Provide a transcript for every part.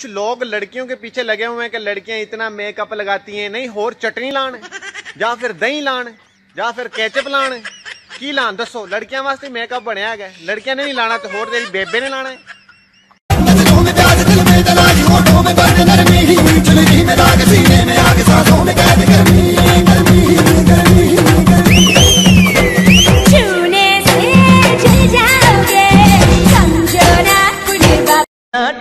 कुछ लोग लड़कियों के पीछे लगे हुए हैं कि लड़कियां इतना मेकअप लगाती हैं, नहीं होर चटनी लान या फिर दही लान या फिर कैचअप लान की लान। दसो लड़कियां वास्ते मेकअप बनया गया, लड़कियां ने नहीं लाना तो होर तेरी बेबे ने लाना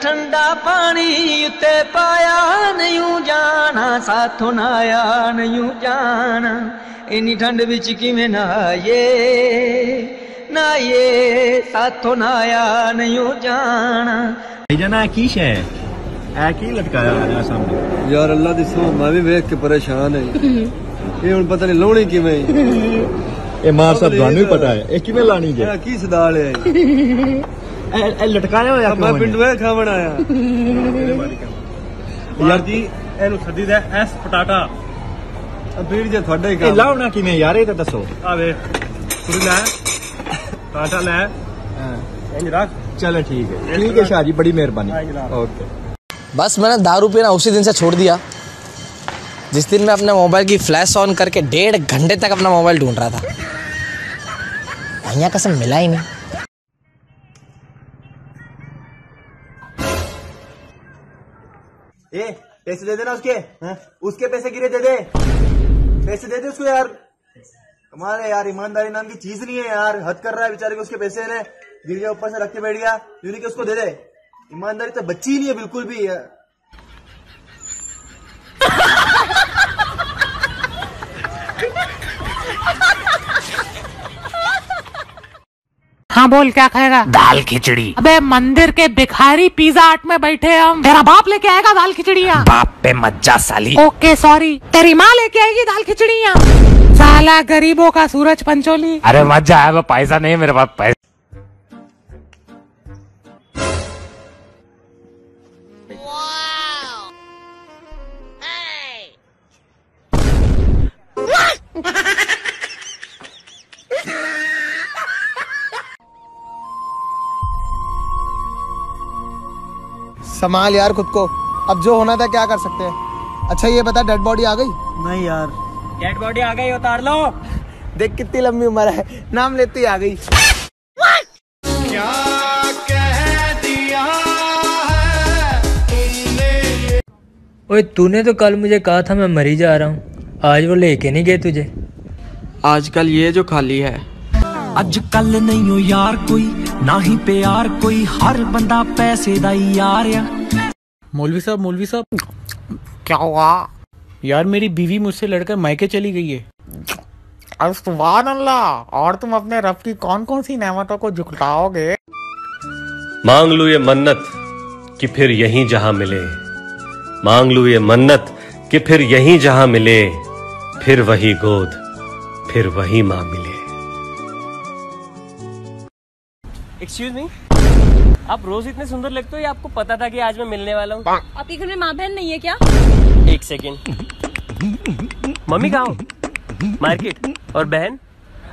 ठंडा पानी उते पाया नहीं जाना, साथों नाया नहीं जाना। इनी ठंड बिच किवें नाइए नाइए साथों नाया नहीं जाना। जना की शै ऐ की लटकाया आ सामने यार अल्लाह दी सो, मैं भी देख के परेशान है। ये हुन पता नहीं लाउणी किवें ए मार साहब थानू ही पता है ए किवें लाणी जे की सदाल है। लटकाया होया मैं पिंडू है खावण आया यार जी एनु सदी दा एस पटाटा भीड़ जे थोड़े ही लाउना किवें यार ए ते दसो। आ वे पूरी ले टाटा ले एंज रख। चलो ठीक है शाह जी, बड़ी मेहरबानी। ओके बस मैंने दारू पीना उसी दिन से छोड़ दिया जिस दिन मैं अपने मोबाइल की फ्लैश ऑन करके 1.5 घंटे तक अपना मोबाइल ढूंढ रहा था। भैया कसम मिला ही नहीं। ए पैसे दे देना उसके है? उसके पैसे गिरे दे दे, पैसे दे दे उसको यार। कमाल है यार, ईमानदारी नाम की चीज नहीं है यार। हद कर रहा है बेचारे को, उसके पैसे ने गिर गया ऊपर से रख के बैठ गया यूनिक, उसको दे दे। ईमानदारी तो बच्ची नहीं है बिल्कुल भी यार। हाँ बोल, क्या खाएगा? दाल खिचड़ी। अबे मंदिर के भिखारी पिज्जा हट में बैठे हम, तेरा बाप लेके आएगा दाल खिचड़ी? बाप पे मत जा साली। ओके सॉरी, तेरी माँ लेके आएगी दाल खिचड़ी साला, गरीबों का सूरज पंचोली। अरे मत जा, वो पैसा नहीं मेरे पास पैसा। संभाल यार खुद को, अब जो होना था क्या कर सकते हैं। अच्छा ये बता, डेड बॉडी आ गई? नहीं यार, डेड बॉडी आ गई उतार लो। देख कितनी लंबी उम्र है, नाम लेती आ गई। क्या कह दिया है तुमने? ओए तूने तो कल मुझे कहा था मैं मरी जा रहा हूँ, आज वो लेके नहीं गए तुझे। आजकल ये जो खाली है, आजकल नहीं हो यार कोई, ना ही प्यार कोई, हर बंदा पैसे दा यार। यार मौलवी साहब, मौलवी साहब क्या हुआ? यार मेरी बीवी मुझसे लड़कर मायके चली गई है। अरे सुभान अल्लाह, और तुम अपने रब की कौन कौन सी नेमतों को झुकलाओगे? मांग लू ये मन्नत कि फिर यहीं जहां मिले, मांग लू ये मन्नत कि फिर यहीं जहां मिले, फिर वही गोद फिर वही माँ मिले। एक्सक्यूज मी, आप रोज इतने सुंदर लगते हो, या आपको पता था कि आज मैं मिलने वाला हूँ? आपके घर में माँ बहन नहीं है क्या? एक सेकेंड, मम्मी कहाँ हो? मार्केट। और बहन?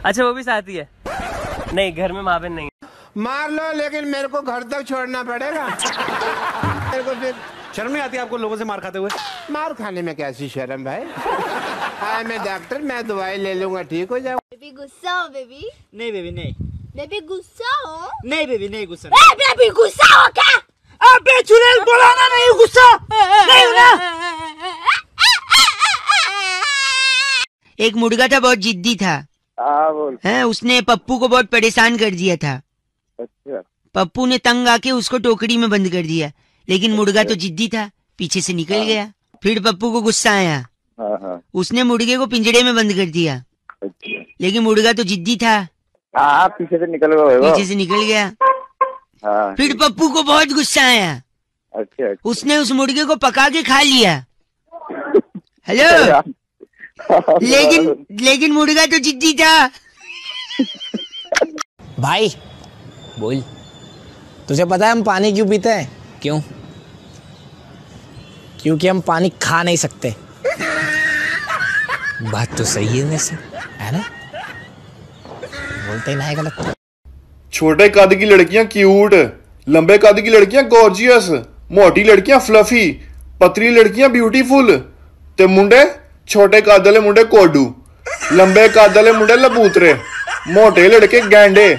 अच्छा वो भी साथ ही है? नहीं, घर में माँ बहन नहीं है। मार लो, लेकिन मेरे को घर तक छोड़ना पड़ेगा। मेरे को फिर शर्म नहीं आती आपको लोगों से मार खाते हुए? मार खाने में कैसी शर्म भाई। हाँ मैं डॉक्टर, मैं दवाई ले लूंगा ठीक हो जाऊंगा। बेबी गुस्सा हो? बेबी नहीं, बेबी नहीं, बेबी गुस्सा हो? नहीं बेबी नहीं गुस्सा। ए बेबी गुस्सा हो क्या? अबे चुड़ैल बोला ना नहीं गुस्सा नहीं ना। एक मुर्गा था, बहुत जिद्दी था। हाँ बोल। है उसने पप्पू को बहुत परेशान कर दिया था। अच्छा। पप्पू ने तंग आके उसको टोकरी में बंद कर दिया, लेकिन मुर्गा तो जिद्दी था, पीछे से निकल गया। फिर पप्पू को गुस्सा आया, उसने मुर्गे को पिंजरे में बंद कर दिया, लेकिन मुर्गा तो जिद्दी था, पीछे से निकल गया। फिर पप्पू को बहुत गुस्सा आया। अच्छा, अच्छा। उसने उस मुर्गे को पका के खा लिया। हेलो, लेकिन मुर्गा तो जिद्दी था। भाई बोल, तुझे पता है हम पानी क्यों पीते हैं? क्यों? क्योंकि हम पानी खा नहीं सकते। बात तो सही है वैसे, है ना? बोलते ही नहीं गलत। छोटे कद की लड़कियां क्यूट, लंबे कद की लड़कियां गॉर्जियस, मोटी लड़कियां फ्लफी, पतली लड़कियां ब्यूटीफुल, ते मुंडे छोटे कादले मुंडे कोडू, लंबे कादले मुंडे लबूतरे, मोटे लड़के गैंडे।